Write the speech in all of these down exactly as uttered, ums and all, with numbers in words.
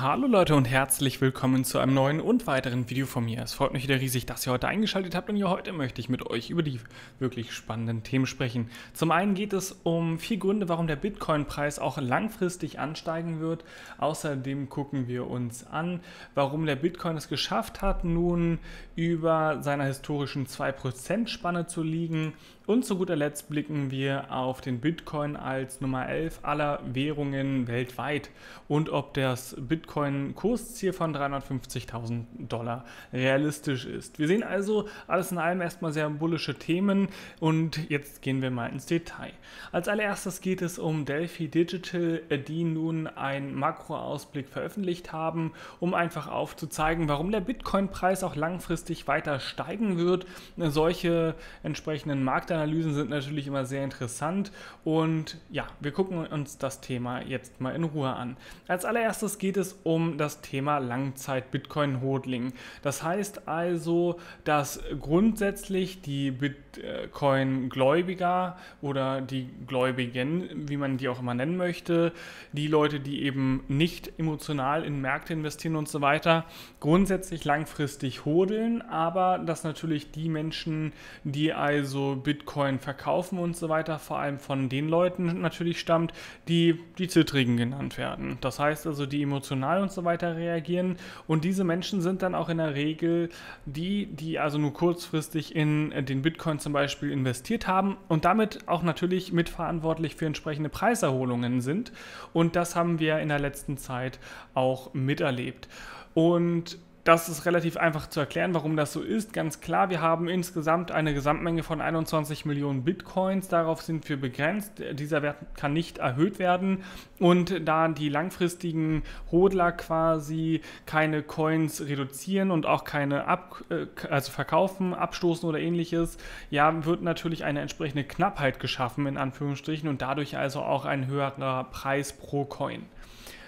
Hallo Leute und herzlich willkommen zu einem neuen und weiteren Video von mir. Es freut mich wieder riesig, dass ihr heute eingeschaltet habt und ja, heute möchte ich mit euch über die wirklich spannenden Themen sprechen. Zum einen geht es um vier Gründe, warum der Bitcoin-Preis auch langfristig ansteigen wird. Außerdem gucken wir uns an, warum der Bitcoin es geschafft hat, nun über seiner historischen zwei Prozent-Spanne zu liegen. Und zu guter Letzt blicken wir auf den Bitcoin als Nummer elf aller Währungen weltweit und ob das Bitcoin Bitcoin-Kursziel von dreihundertfünfzigtausend Dollar realistisch ist. Wir sehen also alles in allem erstmal sehr bullische Themen und jetzt gehen wir mal ins Detail. Als allererstes geht es um Delphi Digital, die nun einen Makroausblick veröffentlicht haben, um einfach aufzuzeigen, warum der Bitcoin-Preis auch langfristig weiter steigen wird. Solche entsprechenden Marktanalysen sind natürlich immer sehr interessant und ja, wir gucken uns das Thema jetzt mal in Ruhe an. Als allererstes geht es um das Thema Langzeit-Bitcoin-Hodling. Das heißt also, dass grundsätzlich die Bitcoin-Gläubiger oder die Gläubigen, wie man die auch immer nennen möchte, die Leute, die eben nicht emotional in Märkte investieren und so weiter, grundsätzlich langfristig hodeln, aber dass natürlich die Menschen, die also Bitcoin verkaufen und so weiter, vor allem von den Leuten natürlich stammt, die die Zittrigen genannt werden. Das heißt also, die emotional und so weiter reagieren, und diese Menschen sind dann auch in der Regel die, die also nur kurzfristig in den Bitcoin zum Beispiel investiert haben und damit auch natürlich mitverantwortlich für entsprechende Preiserholungen sind, und das haben wir in der letzten Zeit auch miterlebt. Und das ist relativ einfach zu erklären, warum das so ist. Ganz klar, wir haben insgesamt eine Gesamtmenge von einundzwanzig Millionen Bitcoins. Darauf sind wir begrenzt. Dieser Wert kann nicht erhöht werden. Und da die langfristigen Hodler quasi keine Coins reduzieren und auch keine ab, also verkaufen, abstoßen oder ähnliches, ja, wird natürlich eine entsprechende Knappheit geschaffen, in Anführungsstrichen, und dadurch also auch ein höherer Preis pro Coin.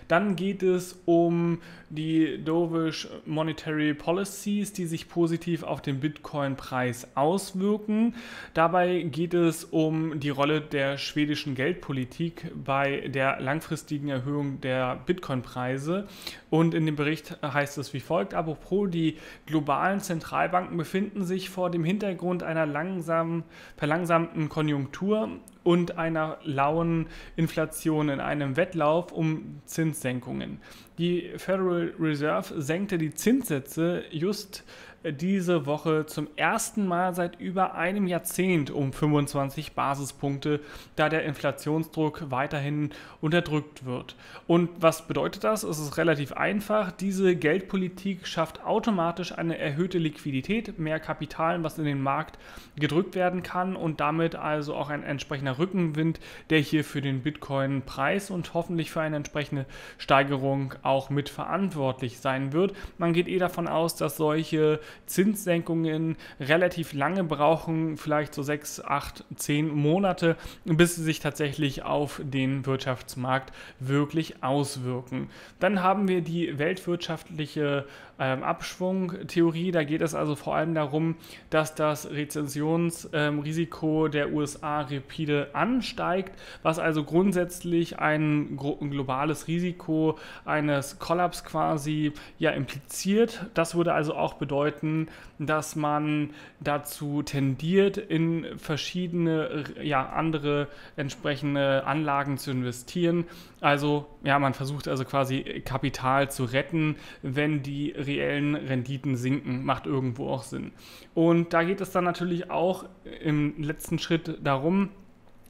Dann geht es um die dovish Monetary Policies, die sich positiv auf den Bitcoin-Preis auswirken. Dabei geht es um die Rolle der schwedischen Geldpolitik bei der langfristigen Erhöhung der Bitcoin-Preise. Und in dem Bericht heißt es wie folgt: Apropos, die globalen Zentralbanken befinden sich vor dem Hintergrund einer langsamen, verlangsamten Konjunktur und einer lauen Inflation in einem Wettlauf um Zinssenkungen. Die Federal Reserve senkte die Zinssätze just diese Woche zum ersten Mal seit über einem Jahrzehnt um fünfundzwanzig Basispunkte, da der Inflationsdruck weiterhin unterdrückt wird. Und was bedeutet das? Es ist relativ einfach. Diese Geldpolitik schafft automatisch eine erhöhte Liquidität, mehr Kapital, was in den Markt gedrückt werden kann, und damit also auch ein entsprechender Rückenwind, der hier für den Bitcoin-Preis und hoffentlich für eine entsprechende Steigerung auch mit verantwortlich sein wird. Man geht eh davon aus, dass solche Zinssenkungen relativ lange brauchen, vielleicht so sechs, acht, zehn Monate, bis sie sich tatsächlich auf den Wirtschaftsmarkt wirklich auswirken. Dann haben wir die weltwirtschaftliche ähm, Abschwungtheorie. Da geht es also vor allem darum, dass das Rezessionsrisiko ähm, der U S A rapide ansteigt, was also grundsätzlich ein globales Risiko eines Kollaps quasi ja impliziert. Das würde also auch bedeuten, dass man dazu tendiert, in verschiedene, ja, andere entsprechende Anlagen zu investieren. Also, ja, man versucht also quasi Kapital zu retten, wenn die reellen Renditen sinken. Macht irgendwo auch Sinn. Und da geht es dann natürlich auch im letzten Schritt darum,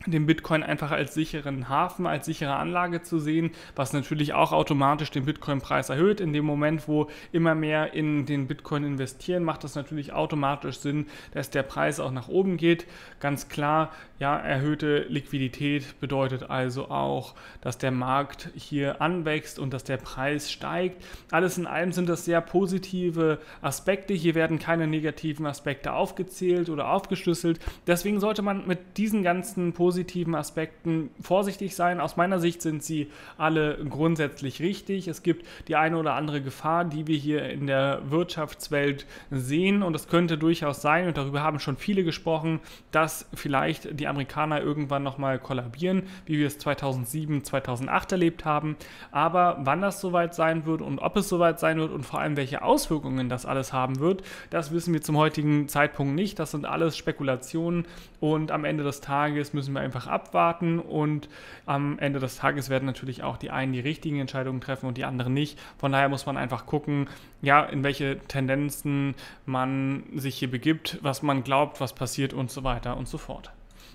den Bitcoin einfach als sicheren Hafen, als sichere Anlage zu sehen, was natürlich auch automatisch den Bitcoin-Preis erhöht. In dem Moment, wo immer mehr in den Bitcoin investieren, macht das natürlich automatisch Sinn, dass der Preis auch nach oben geht. Ganz klar, ja, erhöhte Liquidität bedeutet also auch, dass der Markt hier anwächst und dass der Preis steigt. Alles in allem sind das sehr positive Aspekte. Hier werden keine negativen Aspekte aufgezählt oder aufgeschlüsselt. Deswegen sollte man mit diesen ganzen positiven positiven Aspekten vorsichtig sein. Aus meiner Sicht sind sie alle grundsätzlich richtig. Es gibt die eine oder andere Gefahr, die wir hier in der Wirtschaftswelt sehen, und es könnte durchaus sein, und darüber haben schon viele gesprochen, dass vielleicht die Amerikaner irgendwann nochmal kollabieren, wie wir es zweitausendsieben, zweitausendacht erlebt haben. Aber wann das soweit sein wird und ob es soweit sein wird und vor allem welche Auswirkungen das alles haben wird, das wissen wir zum heutigen Zeitpunkt nicht. Das sind alles Spekulationen und am Ende des Tages müssen wir einfach abwarten, und am Ende des Tages werden natürlich auch die einen die richtigen Entscheidungen treffen und die anderen nicht. Von daher muss man einfach gucken, ja, in welche Tendenzen man sich hier begibt, was man glaubt, was passiert und so weiter und so fort.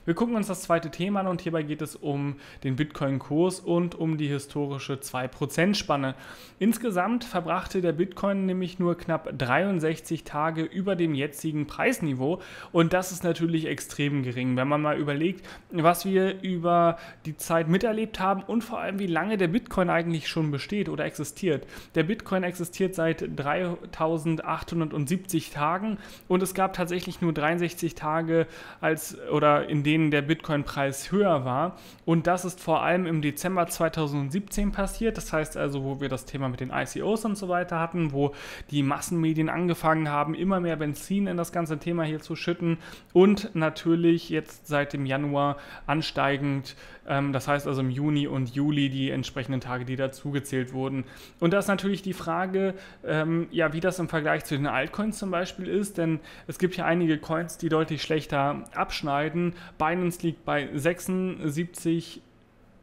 Wir gucken uns das zweite Thema an, und hierbei geht es um den Bitcoin-Kurs und um die historische zwei Prozent-Spanne. Insgesamt verbrachte der Bitcoin nämlich nur knapp dreiundsechzig Tage über dem jetzigen Preisniveau, und das ist natürlich extrem gering, wenn man mal überlegt, was wir über die Zeit miterlebt haben und vor allem, wie lange der Bitcoin eigentlich schon besteht oder existiert. Der Bitcoin existiert seit dreitausendachthundertsiebzig Tagen, und es gab tatsächlich nur dreiundsechzig Tage, als, oder in denen der Bitcoin-Preis höher war, und das ist vor allem im Dezember zweitausendsiebzehn passiert. Das heißt also, wo wir das Thema mit den I C Os und so weiter hatten, wo die Massenmedien angefangen haben, immer mehr Benzin in das ganze Thema hier zu schütten, und natürlich jetzt seit dem Januar ansteigend, ähm, das heißt also im Juni und Juli die entsprechenden Tage, die dazugezählt wurden. Und da ist natürlich die Frage, ähm, ja, wie das im Vergleich zu den Altcoins zum Beispiel ist, denn es gibt ja einige Coins, die deutlich schlechter abschneiden. Binance liegt bei sechsundsiebzig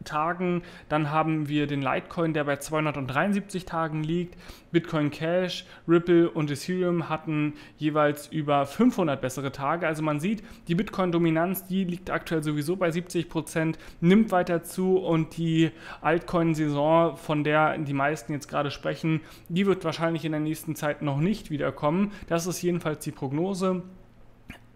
Tagen, dann haben wir den Litecoin, der bei zweihundertdreiundsiebzig Tagen liegt. Bitcoin Cash, Ripple und Ethereum hatten jeweils über fünfhundert bessere Tage. Also man sieht, die Bitcoin-Dominanz, die liegt aktuell sowieso bei siebzig Prozent, nimmt weiter zu, und die Altcoin-Saison, von der die meisten jetzt gerade sprechen, die wird wahrscheinlich in der nächsten Zeit noch nicht wiederkommen. Das ist jedenfalls die Prognose.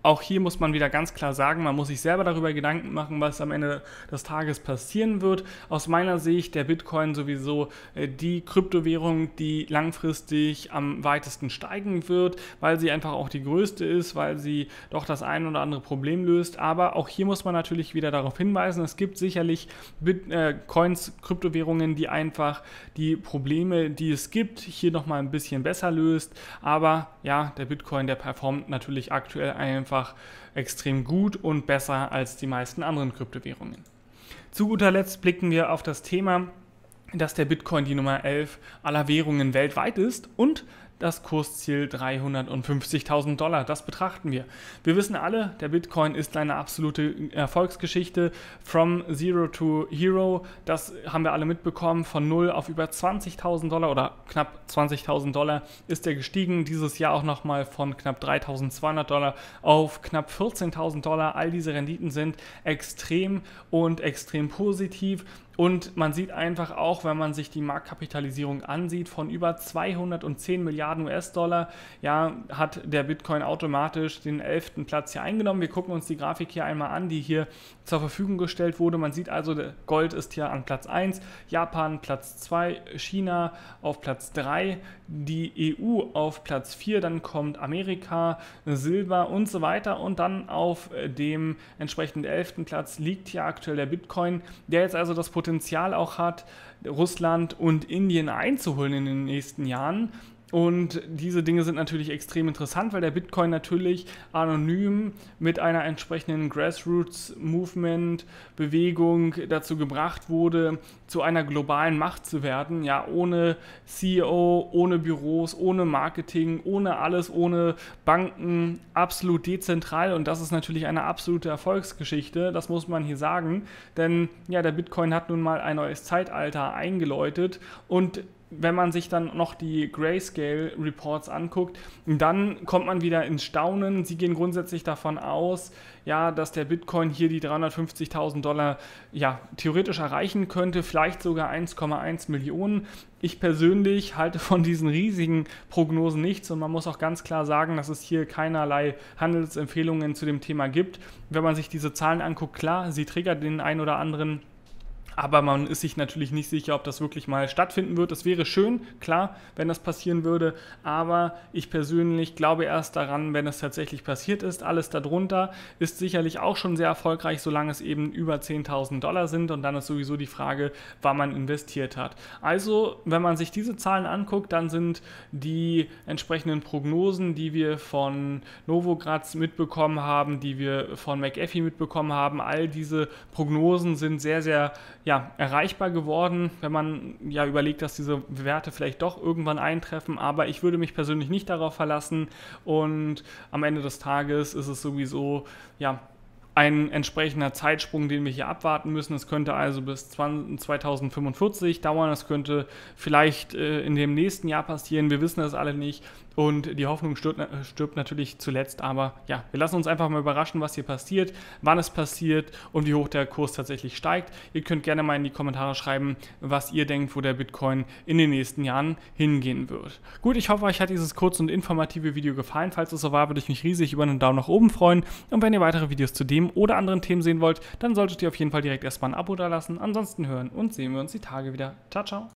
Auch hier muss man wieder ganz klar sagen, man muss sich selber darüber Gedanken machen, was am Ende des Tages passieren wird. Aus meiner Sicht der Bitcoin sowieso die Kryptowährung, die langfristig am weitesten steigen wird, weil sie einfach auch die größte ist, weil sie doch das ein oder andere Problem löst. Aber auch hier muss man natürlich wieder darauf hinweisen, es gibt sicherlich Bit- äh, Coins, Kryptowährungen, die einfach die Probleme, die es gibt, hier nochmal ein bisschen besser löst. Aber ja, der Bitcoin, der performt natürlich aktuell einfach Einfach extrem gut und besser als die meisten anderen Kryptowährungen. Zu guter Letzt blicken wir auf das Thema, dass der Bitcoin die Nummer elf aller Währungen weltweit ist und das Kursziel dreihundertfünfzigtausend Dollar, das betrachten wir. Wir wissen alle, der Bitcoin ist eine absolute Erfolgsgeschichte. From Zero to Hero, das haben wir alle mitbekommen. Von null auf über zwanzigtausend Dollar oder knapp zwanzigtausend Dollar ist er gestiegen. Dieses Jahr auch nochmal von knapp dreitausendzweihundert Dollar auf knapp vierzehntausend Dollar. All diese Renditen sind extrem und extrem positiv. Und man sieht einfach auch, wenn man sich die Marktkapitalisierung ansieht, von über zweihundertzehn Milliarden U S Dollar, ja, hat der Bitcoin automatisch den elften Platz hier eingenommen. Wir gucken uns die Grafik hier einmal an, die hier zur Verfügung gestellt wurde. Man sieht also, Gold ist hier an Platz eins, Japan Platz zwei, China auf Platz drei, die E U auf Platz vier, dann kommt Amerika, Silber und so weiter. Und dann auf dem entsprechend elften Platz liegt hier aktuell der Bitcoin, der jetzt also das Potenzial Potenzial auch hat, Russland und Indien einzuholen in den nächsten Jahren. Und diese Dinge sind natürlich extrem interessant, weil der Bitcoin natürlich anonym mit einer entsprechenden Grassroots-Movement-Bewegung dazu gebracht wurde, zu einer globalen Macht zu werden. Ja, ohne C E O, ohne Büros, ohne Marketing, ohne alles, ohne Banken, absolut dezentral. Und das ist natürlich eine absolute Erfolgsgeschichte, das muss man hier sagen. Denn ja, der Bitcoin hat nun mal ein neues Zeitalter eingeläutet, und wenn man sich dann noch die Grayscale-Reports anguckt, dann kommt man wieder ins Staunen. Sie gehen grundsätzlich davon aus, ja, dass der Bitcoin hier die dreihundertfünfzigtausend Dollar ja, theoretisch erreichen könnte, vielleicht sogar eins Komma eins Millionen. Ich persönlich halte von diesen riesigen Prognosen nichts, und man muss auch ganz klar sagen, dass es hier keinerlei Handelsempfehlungen zu dem Thema gibt. Wenn man sich diese Zahlen anguckt, klar, sie triggert den einen oder anderen aber man ist sich natürlich nicht sicher, ob das wirklich mal stattfinden wird. Das wäre schön, klar, wenn das passieren würde, aber ich persönlich glaube erst daran, wenn es tatsächlich passiert ist. Alles darunter ist sicherlich auch schon sehr erfolgreich, solange es eben über zehntausend Dollar sind, und dann ist sowieso die Frage, wann man investiert hat. Also, wenn man sich diese Zahlen anguckt, dann sind die entsprechenden Prognosen, die wir von Novogratz mitbekommen haben, die wir von McAfee mitbekommen haben, all diese Prognosen sind sehr, sehr ja, erreichbar geworden, wenn man ja überlegt, dass diese Werte vielleicht doch irgendwann eintreffen, aber ich würde mich persönlich nicht darauf verlassen, und am Ende des Tages ist es sowieso ja ein entsprechender Zeitsprung, den wir hier abwarten müssen. Es könnte also bis zweitausendfünfundvierzig dauern, es könnte vielleicht äh, in dem nächsten Jahr passieren, wir wissen das alle nicht, und die Hoffnung stirbt, stirbt natürlich zuletzt, aber ja, wir lassen uns einfach mal überraschen, was hier passiert, wann es passiert und wie hoch der Kurs tatsächlich steigt. Ihr könnt gerne mal in die Kommentare schreiben, was ihr denkt, wo der Bitcoin in den nächsten Jahren hingehen wird. Gut, ich hoffe, euch hat dieses kurze und informative Video gefallen. Falls es so war, würde ich mich riesig über einen Daumen nach oben freuen, und wenn ihr weitere Videos zu dem oder anderen Themen sehen wollt, dann solltet ihr auf jeden Fall direkt erstmal ein Abo da lassen. Ansonsten hören und sehen wir uns die Tage wieder. Ciao, ciao.